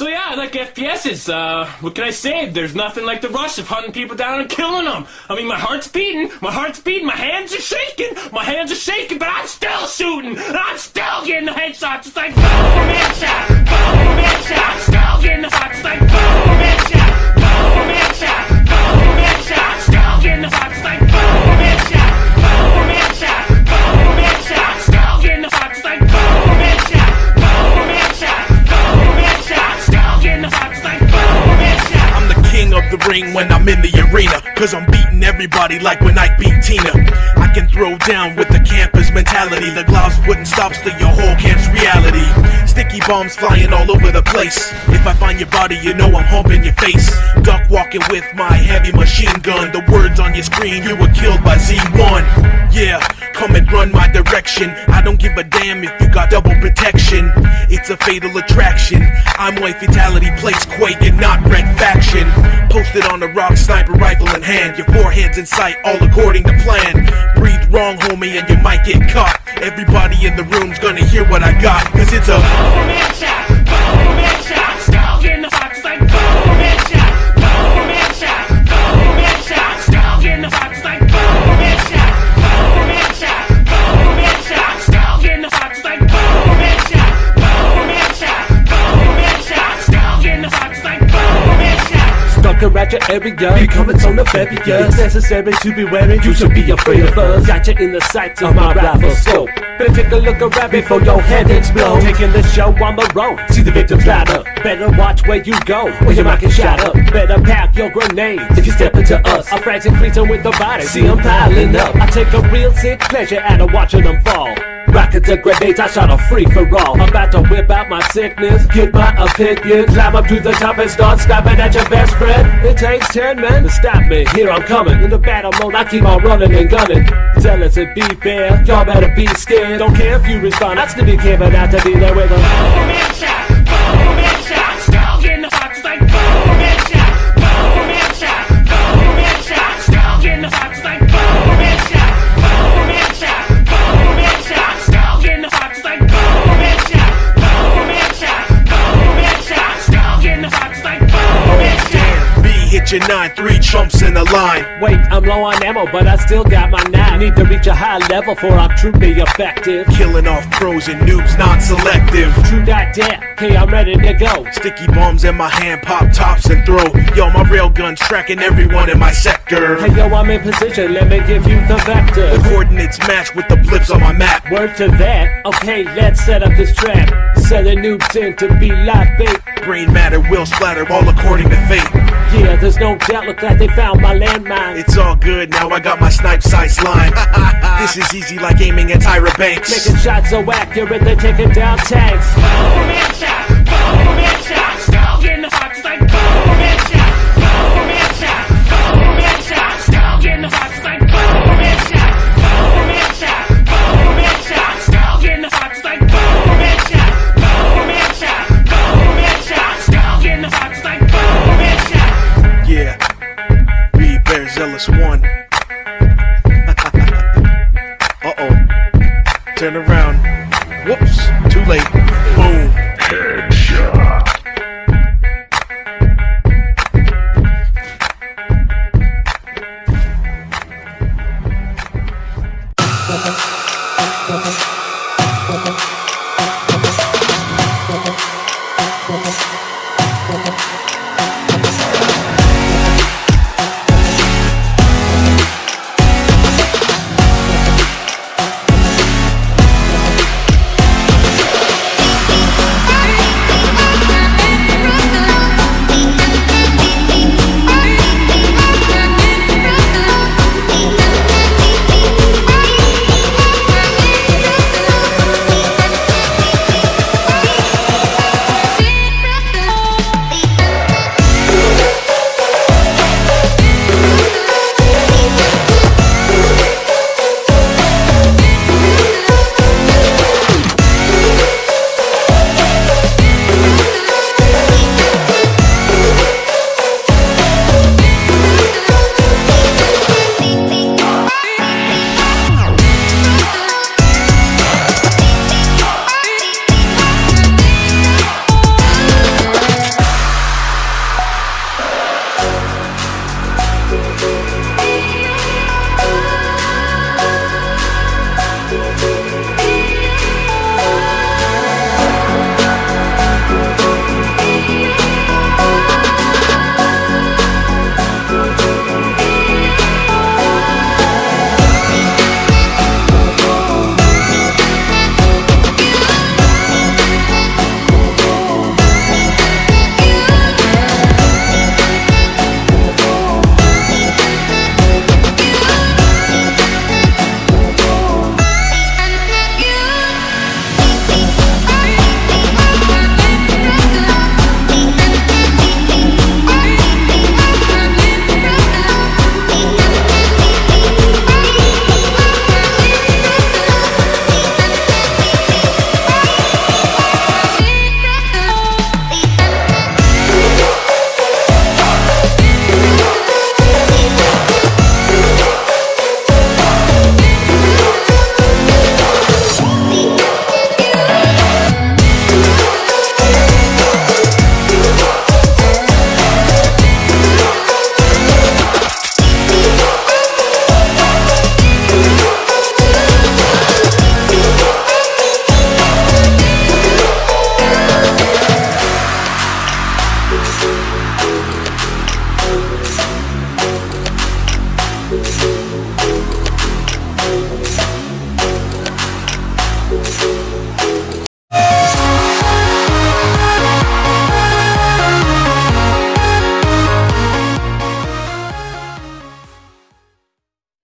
So yeah, I like FPSs. What can I say? There's nothing like the rush of hunting people down and killing them. I mean, my heart's beating, my hands are shaking, but I'm still shooting, and I'm still getting the headshots. It's like boom, headshot, boom, headshot. I'm still getting the headshots. It's like boom, headshot, boom, headshot, boom, headshot. I'm still getting the headshots. It's like boom, headshot, boom, headshot, boom, headshot. I'm still getting the headshots. It's like boom, headshot, boom, headshot, boom, headshot. I'm still getting the headshots. Like boom, headshot. I'm the king of the ring when I'm in the arena, 'cause I'm beating everybody like when I beat Tina. I can throw down with the campers mentality. The gloves wouldn't stop, still your whole camp's reality. Sticky bombs flying all over the place. If I find your body, you know I'm humping your face. Duck walking with my heavy machine gun. The words on your screen, you were killed by Z1. Yeah, come and run my direction. I don't give a damn if you got double protection. It's a fatal attraction. I'm white fatality, place quake and not red faction. Posted on the rock, sniper rifle in hand. Your forehead's in sight, all according to plan. Breathe wrong, homie, and you might get caught. Everybody in the room's gonna hear what I got, 'cause it's a boom headshot, boom headshot. I'm still getting the headshots. It's like boom headshot, boom headshot, boom headshot. I'm still getting the headshots. It's like boom headshot, boom headshot, boom headshot. I'm still getting the headshots. It's like boom headshot, boom headshot, boom headshot. I'm still getting the headshots. It's like boom headshot. Stuck around your area, becoming so nefarious. It's necessary to be wary, you should be afraid of us. Got you in the sights of my rifle scope. Better take a look around before your head explodes. Taking the show on the road, see the victims light up. Better watch where you go, or your mind can shot up. Better pack your grenades if you step into us. Our frags increasing with the body, see them piling up. I take a real sick pleasure out of watching them fall. Rocket to grenades, I shot a free for all. I'm about to whip out my sickness, give my opinion. Climb up to the top and start snapping at your best friend. It takes 10 men to stop me, here I'm coming. In the battle mode, I keep on running and gunning. Tell us to be fair, y'all better be scared. Don't care if you respond, I still be care, but I have to be there with them. Boom headshot, boom headshot. I'm still getting the headshots. It's like boom headshot, boom headshot, boom headshot. I'm still getting the headshots. It's like boom headshot, boom headshot, boom headshot. I'm still getting the headshots. It's like boom headshot, boom headshot, boom headshot. I'm still getting the headshots. It's like boom headshot. B hit your 9-3 chumps in a line. Wait, I'm low on ammo, but I still got my 9. Need to reach a high level for I'm truly effective. Killing off pros and noobs, not selective. True not dare, hey, I'm ready to go. Sticky bombs in my hand, pop tops and throw. Yo, my railgun's tracking everyone in my sector. Hey, yo, I'm in position, let me give you the vector. The coordinates match with the blips on my map. Word to that, okay, let's set up this trap. Set the noobs in to be live bait. Brain matter will splatter, all according to fate. Yeah, there's no doubt, look like they found my landmine. It's all good, now I got my snipe sights line. This is easy like aiming at Tyra Banks. Making shots so accurate, they're taking down tanks. Boom headshot, boom headshot. Still getting the headshots. It's like boom headshot, boom headshot, boom headshot. Still getting the headshots. It's like boom headshot, boom headshot, boom headshot. Still getting the headshots. It's like boom headshot, boom headshot, boom headshot. Still getting the headshots. It's like boom headshot. Yeah, B Bear Zealous 1. Turn around. Whoops, too late.